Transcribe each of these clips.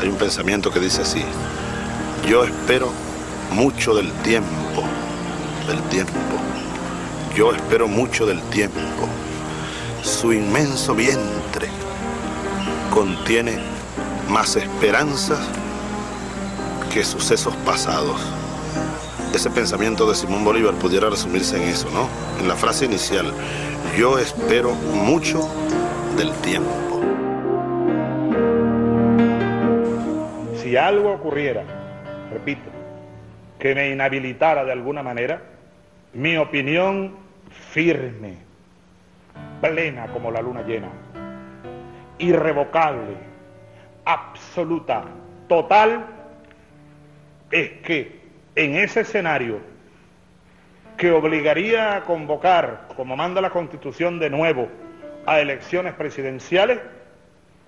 Hay un pensamiento que dice así: yo espero mucho del tiempo, yo espero mucho del tiempo. Su inmenso vientre contiene más esperanzas que sucesos pasados. Ese pensamiento de Simón Bolívar pudiera resumirse en eso, ¿no? En la frase inicial: yo espero mucho del tiempo. Si algo ocurriera, repito, que me inhabilitara de alguna manera, mi opinión firme, plena como la luna llena, irrevocable, absoluta, total, es que en ese escenario que obligaría a convocar, como manda la Constitución, de nuevo a elecciones presidenciales,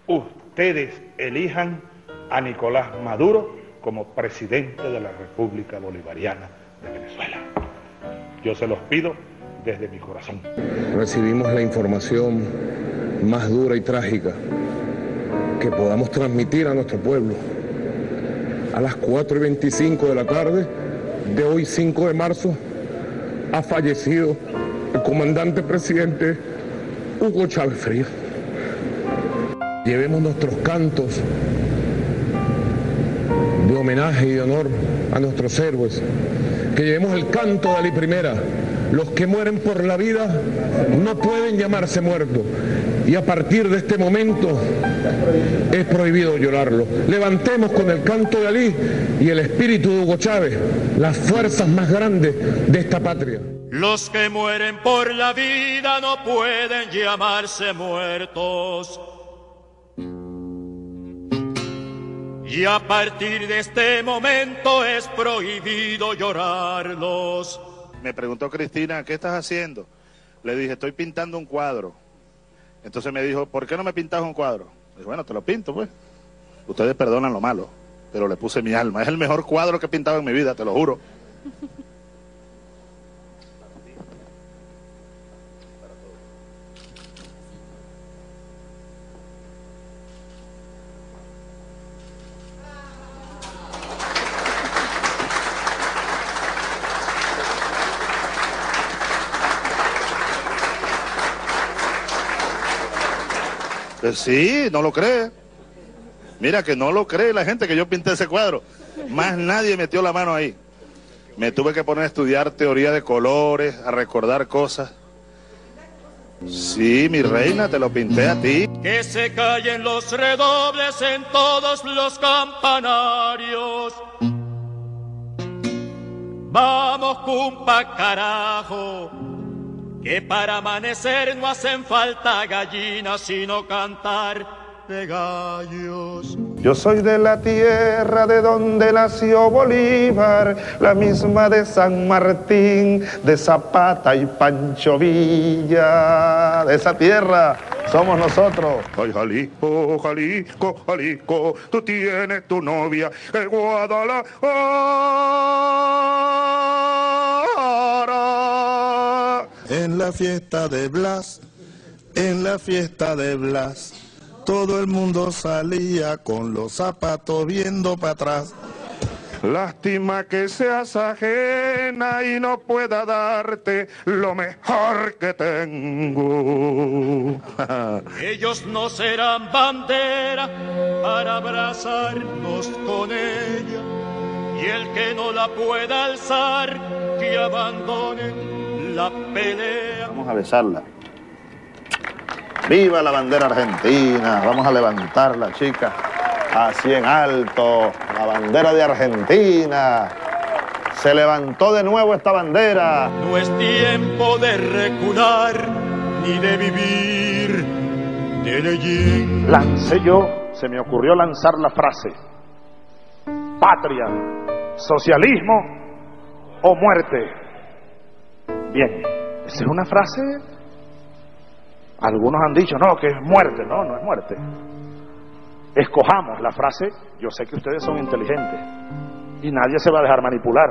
ustedes elijan a Nicolás Maduro como presidente de la República Bolivariana de Venezuela. Yo se los pido desde mi corazón. Recibimos la información más dura y trágica que podamos transmitir a nuestro pueblo. A las 4:25 de la tarde de hoy, 5 de marzo, ha fallecido el comandante presidente Hugo Chávez Frías. Llevemos nuestros cantos de homenaje y de honor a nuestros héroes, que llevemos el canto de Ali Primera: los que mueren por la vida no pueden llamarse muertos, y a partir de este momento es prohibido llorarlo. Levantemos con el canto de Ali y el espíritu de Hugo Chávez las fuerzas más grandes de esta patria. Los que mueren por la vida no pueden llamarse muertos, y a partir de este momento es prohibido llorarlos. Me preguntó Cristina: ¿qué estás haciendo? Le dije: estoy pintando un cuadro. Entonces me dijo: ¿por qué no me pintas un cuadro? Le dije: bueno, te lo pinto pues. Ustedes perdonan lo malo, pero le puse mi alma. Es el mejor cuadro que he pintado en mi vida, te lo juro. Sí, no lo cree. Mira que no lo cree la gente que yo pinté ese cuadro. Más nadie metió la mano ahí. Me tuve que poner a estudiar teoría de colores, a recordar cosas. Sí, mi reina, te lo pinté a ti. Que se callen los redobles en todos los campanarios. Vamos, cumpa, carajo, que para amanecer no hacen falta gallinas, sino cantar de gallos. Yo soy de la tierra de donde nació Bolívar, la misma de San Martín, de Zapata y Pancho Villa. De esa tierra somos nosotros. Ay, Jalisco, Jalisco, Jalisco, tú tienes tu novia en Guadalajara. En la fiesta de Blas, en la fiesta de Blas, todo el mundo salía con los zapatos viendo para atrás. Lástima que seas ajena y no pueda darte lo mejor que tengo. Ellos no serán bandera para abrazarnos con ella, y el que no la pueda alzar, que abandone la pelea. Vamos a besarla. ¡Viva la bandera argentina! Vamos a levantarla, chicas, así en alto. La bandera de Argentina. Se levantó de nuevo esta bandera. No es tiempo de recular ni de vivir de leyenda. Lancé yo, se me ocurrió lanzar la frase: patria, socialismo o muerte. Bien, esa es una frase, algunos han dicho, no, que es muerte. No, no es muerte. Escojamos la frase. Yo sé que ustedes son inteligentes y nadie se va a dejar manipular.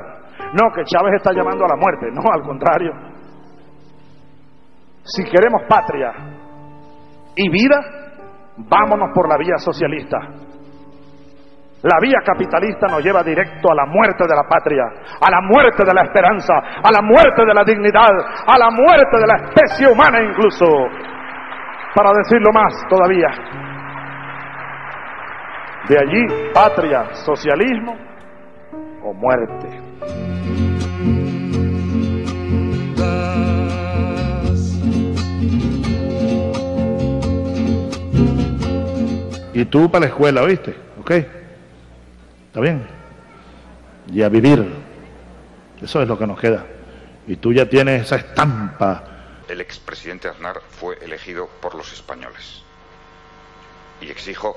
No, que Chávez está llamando a la muerte. No, al contrario. Si queremos patria y vida, vámonos por la vía socialista. La vía capitalista nos lleva directo a la muerte de la patria, a la muerte de la esperanza, a la muerte de la dignidad, a la muerte de la especie humana incluso. Para decirlo más todavía. De allí, patria, socialismo o muerte. Y tú para la escuela, ¿viste? ¿Ok? ¿Está bien? Y a vivir. Eso es lo que nos queda. Y tú ya tienes esa estampa. El expresidente Aznar fue elegido por los españoles. Y exijo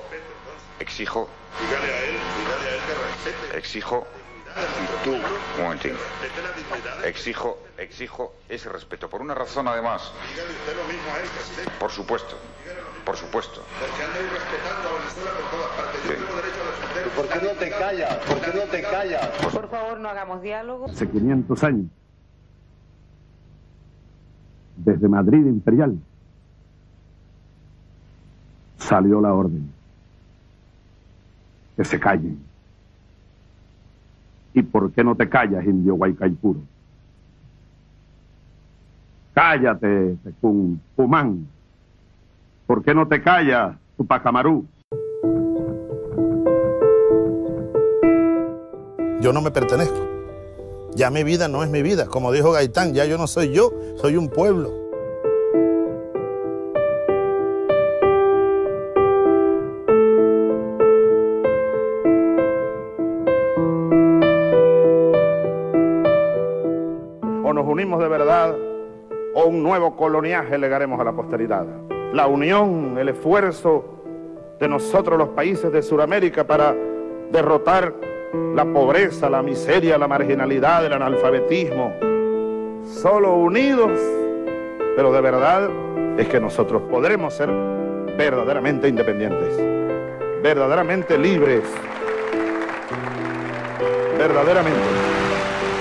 ese respeto. Por una razón, además. Por supuesto. ¿Por qué no te callas? Por favor, no hagamos diálogo. Hace 500 años, desde Madrid Imperial, salió la orden. Que se callen. ¿Y por qué no te callas, indio Guaycaipuro? Cállate, Pumán. ¿Por qué no te callas, Tupacamarú? Yo no me pertenezco. Ya mi vida no es mi vida. Como dijo Gaitán, ya yo no soy yo, soy un pueblo. O nos unimos de verdad, o un nuevo coloniaje legaremos a la posteridad. La unión, el esfuerzo de nosotros los países de Sudamérica para derrotar la pobreza, la miseria, la marginalidad, el analfabetismo. Solo unidos, pero de verdad, es que nosotros podremos ser verdaderamente independientes, verdaderamente libres, verdaderamente.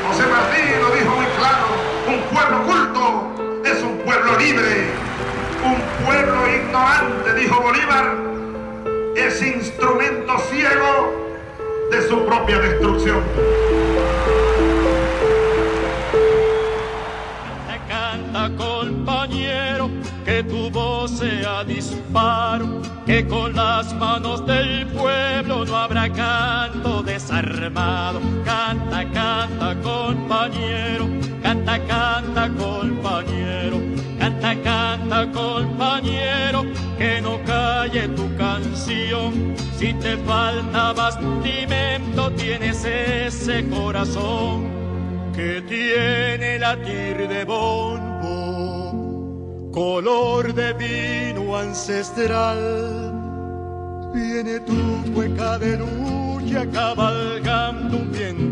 José Martí lo dijo muy claro, un pueblo culto es un pueblo libre, un pueblo ignorante, dijo Bolívar, es instrumento ciego de su propia destrucción. Te canta, compañero, que tu voz sea disparo, que con las manos del pueblo no habrá canto desarmado. Canta, canta, compañero, canta, canta, compañero, canta, canta, compañero, que no calle tu canción. Si te falta bastimento, tienes ese corazón que tiene latir de bombo, color de vino ancestral. Viene tu cueca de lucha cabalgando un viento